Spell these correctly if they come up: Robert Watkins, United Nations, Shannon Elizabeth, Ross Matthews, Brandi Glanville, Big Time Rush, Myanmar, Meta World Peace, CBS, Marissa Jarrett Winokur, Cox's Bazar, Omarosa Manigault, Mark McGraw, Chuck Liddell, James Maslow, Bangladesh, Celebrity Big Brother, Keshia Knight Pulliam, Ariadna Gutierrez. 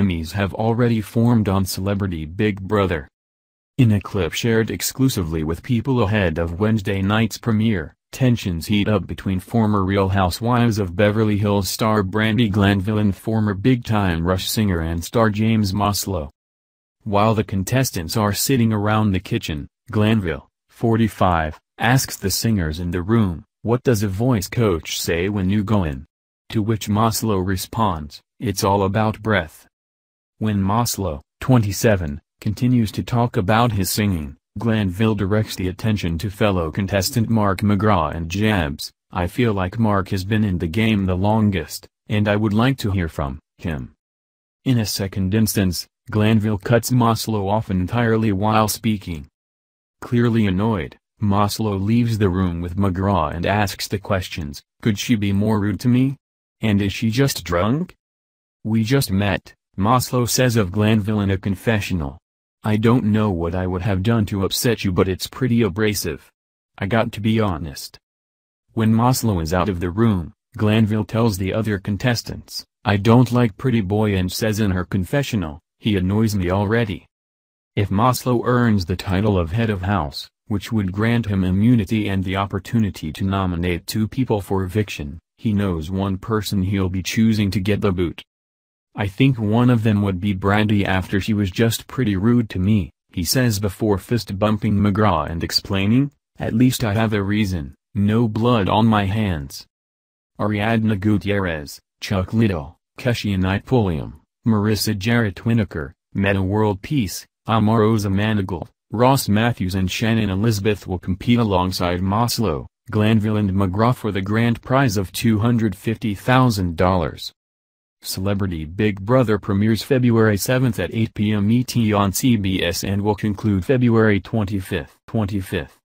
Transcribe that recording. enemies have already formed on Celebrity Big Brother. In a clip shared exclusively with People ahead of Wednesday night's premiere, tensions heat up between former Real Housewives of Beverly Hills star Brandi Glanville and former Big Time Rush singer and star James Maslow. While the contestants are sitting around the kitchen, Glanville, 45, asks the singers in the room, "What does a voice coach say when you go in?" To which Maslow responds, "It's all about breath." When Maslow, 27, continues to talk about his singing, Glanville directs the attention to fellow contestant Mark McGraw and jabs, "I feel like Mark has been in the game the longest, and I would like to hear from him." In a second instance, Glanville cuts Maslow off entirely while speaking. Clearly annoyed, Maslow leaves the room with McGraw and asks the questions, "Could she be more rude to me? And is she just drunk? We just met," Maslow says of Glanville in a confessional. "I don't know what I would have done to upset you, but it's pretty abrasive. I got to be honest." When Maslow is out of the room, Glanville tells the other contestants, "I don't like Pretty Boy," and says in her confessional, "He annoys me already." If Maslow earns the title of head of house, which would grant him immunity and the opportunity to nominate two people for eviction, he knows one person he'll be choosing to get the boot. "I think one of them would be Brandi after she was just pretty rude to me," he says before fist-bumping McGraw and explaining, "At least I have a reason, no blood on my hands." Ariadna Gutierrez, Chuck Liddell, Keshia Knight Pulliam, Marissa Jarrett Winokur, Meta World Peace, Omarosa Manigault, Ross Matthews and Shannon Elizabeth will compete alongside Maslow, Glanville and McGraw for the grand prize of $250,000. Celebrity Big Brother premieres February 7 at 8 p.m. ET on CBS and will conclude February 25.